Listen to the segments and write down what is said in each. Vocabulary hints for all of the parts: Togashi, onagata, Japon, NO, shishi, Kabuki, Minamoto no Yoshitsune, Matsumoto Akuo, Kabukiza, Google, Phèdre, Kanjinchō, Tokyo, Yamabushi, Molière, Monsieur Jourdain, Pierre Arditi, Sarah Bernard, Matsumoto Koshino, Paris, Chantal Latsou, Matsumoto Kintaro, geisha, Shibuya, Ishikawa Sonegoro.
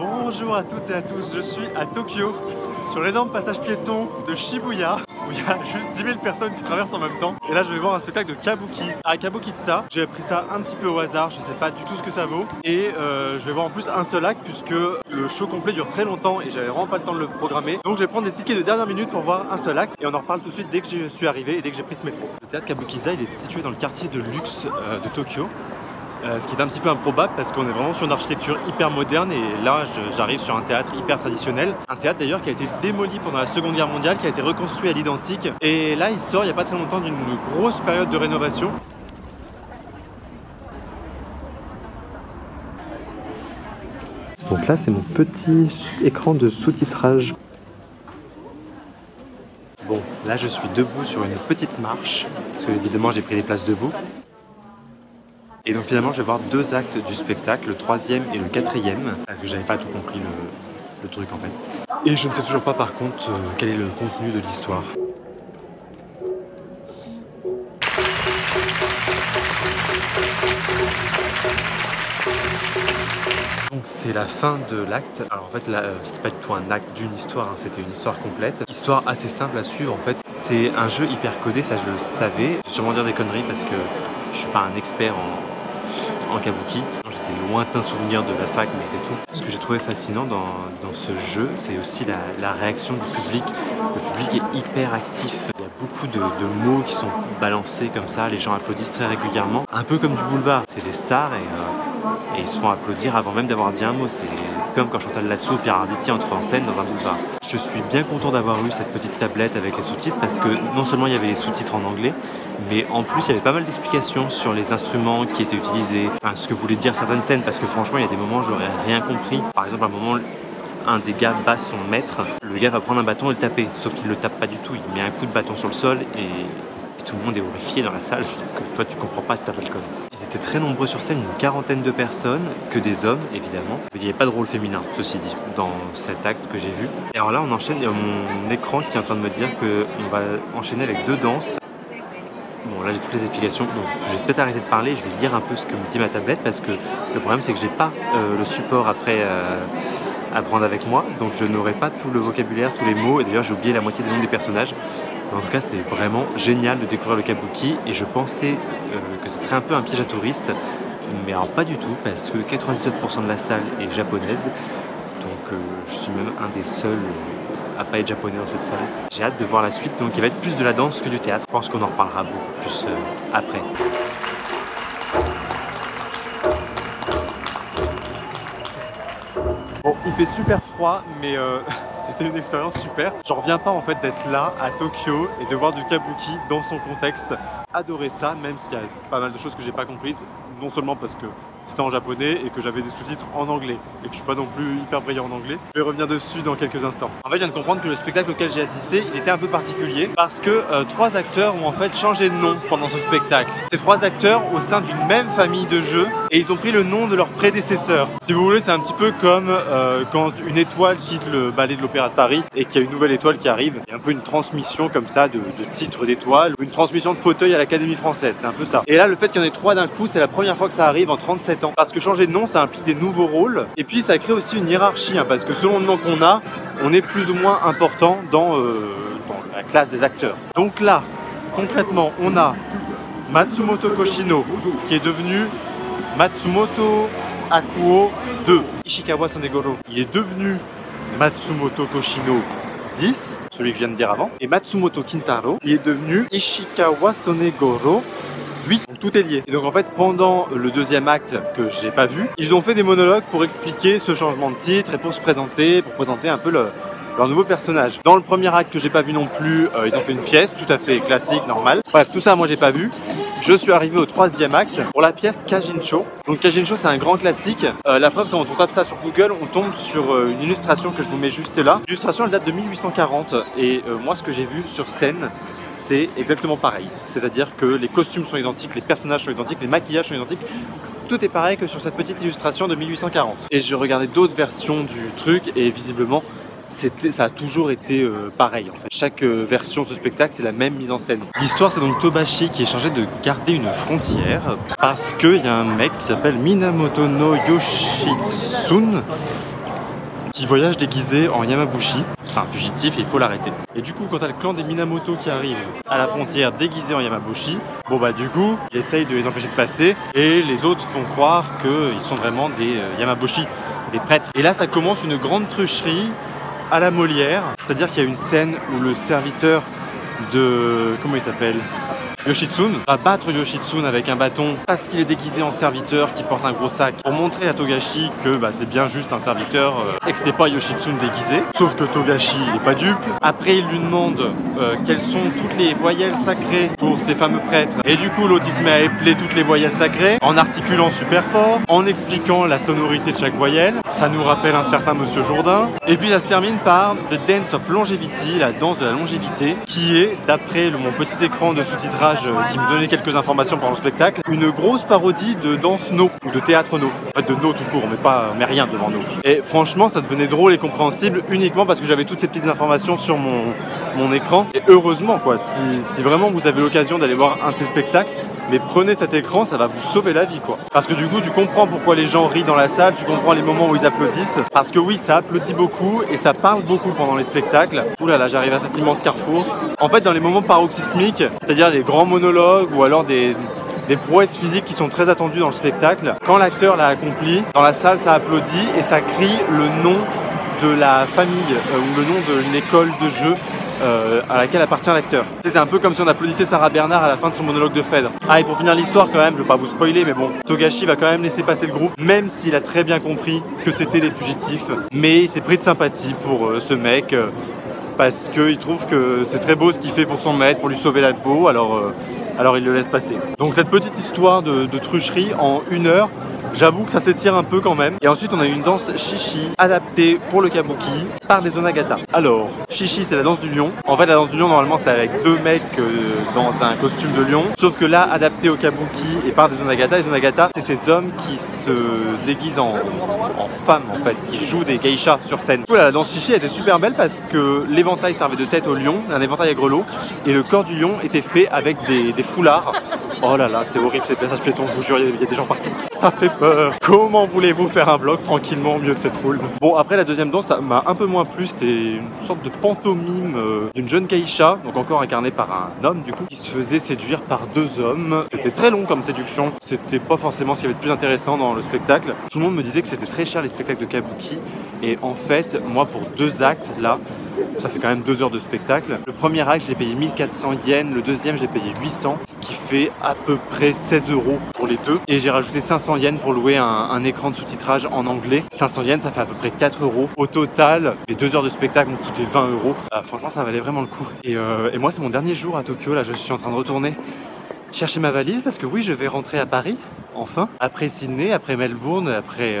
Bonjour à toutes et à tous, je suis à Tokyo, sur l'énorme passage piéton de Shibuya, où il y a juste 10 000 personnes qui traversent en même temps. Et là je vais voir un spectacle de Kabuki, à Kabukiza. J'ai pris ça un petit peu au hasard, je sais pas du tout ce que ça vaut. Et je vais voir en plus un seul acte, puisque le show complet dure très longtemps et j'avais vraiment pas le temps de le programmer. Donc je vais prendre des tickets de dernière minute pour voir un seul acte. Et on en reparle tout de suite dès que je suis arrivé et dès que j'ai pris ce métro. Le théâtre Kabukiza, il est situé dans le quartier de luxe de Tokyo. Ce qui est un petit peu improbable parce qu'on est vraiment sur une architecture hyper moderne et là j'arrive sur un théâtre hyper traditionnel. Un théâtre d'ailleurs qui a été démoli pendant la Seconde Guerre mondiale, qui a été reconstruit à l'identique. Et là il sort il n'y a pas très longtemps d'une grosse période de rénovation. Donc là c'est mon petit écran de sous-titrage. Bon, là je suis debout sur une petite marche, parce que évidemment j'ai pris les places debout. Et donc finalement je vais voir deux actes du spectacle, le troisième et le quatrième, parce que j'avais pas tout compris le truc en fait. Et je ne sais toujours pas par contre quel est le contenu de l'histoire. Donc c'est la fin de l'acte. Alors en fait là c'était pas du tout un acte d'une histoire, hein, c'était une histoire complète. Histoire assez simple à suivre en fait. C'est un jeu hyper codé, ça je le savais. Je vais sûrement dire des conneries parce que je suis pas un expert en kabuki. J'étais lointain souvenir de la fac, mais c'est tout. Ce que j'ai trouvé fascinant dans ce jeu, c'est aussi la réaction du public. Le public est hyper actif. Il y a beaucoup de mots qui sont balancés comme ça. Les gens applaudissent très régulièrement. Un peu comme du boulevard. C'est des stars et ils se font applaudir avant même d'avoir dit un mot. C'est comme quand Chantal Latsou ou Pierre Arditi entrent en scène dans un boulevard. Je suis bien content d'avoir eu cette petite tablette avec les sous-titres parce que non seulement il y avait les sous-titres en anglais, mais en plus il y avait pas mal d'explications sur les instruments qui étaient utilisés, enfin ce que voulaient dire certaines scènes, parce que franchement il y a des moments où j'aurais rien compris. Par exemple à un moment un des gars bat son maître, le gars va prendre un bâton et le taper, sauf qu'il le tape pas du tout, il met un coup de bâton sur le sol et tout le monde est horrifié dans la salle, sauf que toi tu comprends pas si t'as pas le code. Ils étaient très nombreux sur scène, une quarantaine de personnes, que des hommes évidemment, mais il n'y avait pas de rôle féminin, ceci dit, dans cet acte que j'ai vu. Et alors là on enchaîne, il y a mon écran qui est en train de me dire qu'on va enchaîner avec deux danses. Bon là j'ai toutes les explications, donc je vais peut-être arrêter de parler, je vais lire un peu ce que me dit ma tablette parce que le problème c'est que j'ai pas le support après à prendre avec moi, donc je n'aurai pas tout le vocabulaire, tous les mots, et d'ailleurs j'ai oublié la moitié des noms des personnages. En tout cas c'est vraiment génial de découvrir le kabuki et je pensais que ce serait un peu un piège à touristes, mais alors pas du tout parce que 99% de la salle est japonaise, donc je suis même un des seuls à pas être japonais dans cette salle. J'ai hâte de voir la suite, donc il va être plus de la danse que du théâtre. Je pense qu'on en reparlera beaucoup plus après. Bon, il fait super froid, mais c'était une expérience super. J'en reviens pas en fait d'être là à Tokyo et de voir du kabuki dans son contexte. Adorer ça, même s'il y a pas mal de choses que j'ai pas comprises, non seulement parce que c'était en japonais et que j'avais des sous-titres en anglais et que je suis pas non plus hyper brillant en anglais. Je vais revenir dessus dans quelques instants. En fait, je viens de comprendre que le spectacle auquel j'ai assisté, il était un peu particulier parce que trois acteurs ont en fait changé de nom pendant ce spectacle. Ces trois acteurs au sein d'une même famille de jeux et ils ont pris le nom de leurs prédécesseurs. Si vous voulez, c'est un petit peu comme quand une étoile quitte le ballet de l'Opéra de Paris et qu'il y a une nouvelle étoile qui arrive. Il y a un peu une transmission comme ça de titres d'étoiles, une transmission de fauteuil à l'Académie française, c'est un peu ça. Et là, le fait qu'il y en ait trois d'un coup, c'est la première fois que ça arrive en 37 ans, parce que changer de nom ça implique des nouveaux rôles et puis ça crée aussi une hiérarchie hein, parce que selon le nom qu'on a on est plus ou moins important dans la classe des acteurs. Donc là concrètement on a Matsumoto Koshino qui est devenu Matsumoto Akuo 2, Ishikawa Sonegoro il est devenu Matsumoto Koshino 10, celui que je viens de dire avant, et Matsumoto Kintaro il est devenu Ishikawa Sonegoro 8, donc tout est lié. Et donc en fait pendant le deuxième acte que j'ai pas vu, ils ont fait des monologues pour expliquer ce changement de titre et pour se présenter, pour présenter un peu leur nouveau personnage. Dans le premier acte que j'ai pas vu non plus, ils ont fait une pièce tout à fait classique, normale. Bref, tout ça moi j'ai pas vu. Je suis arrivé au troisième acte pour la pièce Kanjinchō. Donc Kanjinchō c'est un grand classique. La preuve quand on tape ça sur Google, on tombe sur une illustration que je vous mets juste là. L'illustration elle date de 1840 et moi ce que j'ai vu sur scène, c'est exactement pareil. C'est-à-dire que les costumes sont identiques, les personnages sont identiques, les maquillages sont identiques. Tout est pareil que sur cette petite illustration de 1840. Et je regardais d'autres versions du truc et visiblement, ça a toujours été pareil en fait. Chaque version de ce spectacle, c'est la même mise en scène. L'histoire, c'est donc Togashi qui est chargé de garder une frontière parce qu'il y a un mec qui s'appelle Minamoto no Yoshitsune qui voyage déguisé en Yamabushi. C'est un fugitif et il faut l'arrêter. Et du coup, quand t'as le clan des Minamoto qui arrive à la frontière déguisé en Yamabushi, bon bah du coup, il essaye de les empêcher de passer et les autres font croire qu'ils sont vraiment des Yamabushi, des prêtres. Et là, ça commence une grande trucherie à la Molière, c'est-à-dire qu'il y a une scène où le serviteur de... comment il s'appelle ? Yoshitsune va battre Yoshitsune avec un bâton parce qu'il est déguisé en serviteur qui porte un gros sac pour montrer à Togashi que bah, c'est bien juste un serviteur et que c'est pas Yoshitsune déguisé. Sauf que Togashi n'est pas dupe. Après il lui demande quelles sont toutes les voyelles sacrées pour ces fameux prêtres. Et du coup l'autre il se met à épeler toutes les voyelles sacrées en articulant super fort, en expliquant la sonorité de chaque voyelle. Ça nous rappelle un certain monsieur Jourdain. Et puis ça se termine par The Dance of Longevity, la danse de la longévité, qui est, d'après mon petit écran de sous-titrage qui me donnait quelques informations pendant le spectacle, une grosse parodie de danse NO ou de théâtre NO, en fait de NO tout court, on met rien devant NO. Et franchement ça devenait drôle et compréhensible uniquement parce que j'avais toutes ces petites informations sur mon écran. Et heureusement quoi, si vraiment vous avez l'occasion d'aller voir un de ces spectacles, mais prenez cet écran, ça va vous sauver la vie quoi. Parce que du coup tu comprends pourquoi les gens rient dans la salle, tu comprends les moments où ils applaudissent. Parce que oui, ça applaudit beaucoup et ça parle beaucoup pendant les spectacles. Ouh là là, j'arrive à cet immense carrefour. En fait dans les moments paroxysmiques, c'est-à-dire les grands monologues ou alors des prouesses physiques qui sont très attendues dans le spectacle, quand l'acteur l'a accompli, dans la salle ça applaudit et ça crie le nom de la famille ou le nom de l'école de jeu à laquelle appartient l'acteur. C'est un peu comme si on applaudissait Sarah Bernard à la fin de son monologue de Phèdre. Ah, et pour finir l'histoire quand même, je vais pas vous spoiler, mais bon, Togashi va quand même laisser passer le groupe, même s'il a très bien compris que c'était des fugitifs, mais il s'est pris de sympathie pour ce mec, parce qu'il trouve que c'est très beau ce qu'il fait pour son maître, pour lui sauver la peau, alors il le laisse passer. Donc cette petite histoire de trucherie en une heure, j'avoue que ça s'étire un peu quand même. Et ensuite on a eu une danse shishi adaptée pour le kabuki par les onagata. Alors shishi c'est la danse du lion. En fait la danse du lion normalement c'est avec deux mecs dans un costume de lion. Sauf que là adaptée au kabuki et par des onagata. Les onagata c'est ces hommes qui se déguisent en femmes en fait, qui jouent des geishas sur scène. Voilà, la danse shishi était super belle parce que l'éventail servait de tête au lion, un éventail à grelots, et le corps du lion était fait avec des foulards. Oh là là, c'est horrible ces passages piétons, je vous jure, il y a des gens partout. Ça fait peur. Comment voulez-vous faire un vlog tranquillement au milieu de cette foule? Bon, après la deuxième danse, ça m'a un peu moins plu. C'était une sorte de pantomime d'une jeune geisha, donc encore incarnée par un homme du coup, qui se faisait séduire par deux hommes. C'était très long comme séduction. C'était pas forcément ce qu'il y avait de plus intéressant dans le spectacle. Tout le monde me disait que c'était très cher les spectacles de kabuki. Et en fait, moi pour deux actes, là, ça fait quand même 2 heures de spectacle. Le premier acte, je l'ai payé 1400 yens. Le deuxième, je l'ai payé 800, ce qui fait à peu près 16 € pour les deux. Et j'ai rajouté 500 yens pour louer un écran de sous-titrage en anglais. 500 yens, ça fait à peu près 4 €. Au total, les 2 heures de spectacle m'ont coûté 20 €. Franchement, ça valait vraiment le coup. Et moi, c'est mon dernier jour à Tokyo. Là, je suis en train de retourner chercher ma valise parce que oui, je vais rentrer à Paris, enfin. Après Sydney, après Melbourne, après...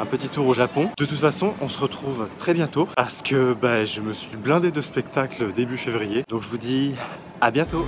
un petit tour au Japon. De toute façon, on se retrouve très bientôt parce que bah, je me suis blindé de spectacles début février. Donc je vous dis à bientôt.